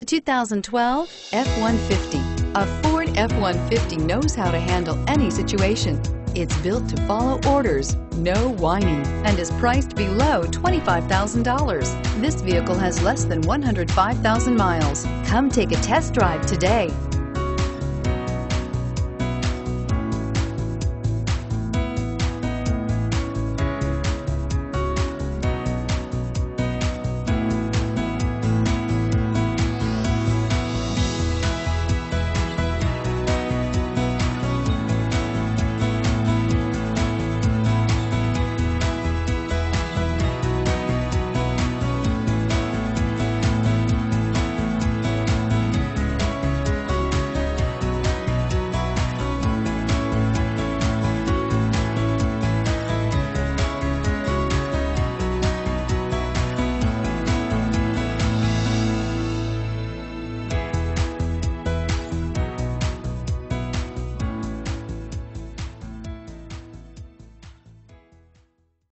The 2012 F-150. A Ford F-150 knows how to handle any situation. It's built to follow orders, no whining, and is priced below $25,000. This vehicle has less than 105,000 miles. Come take a test drive today.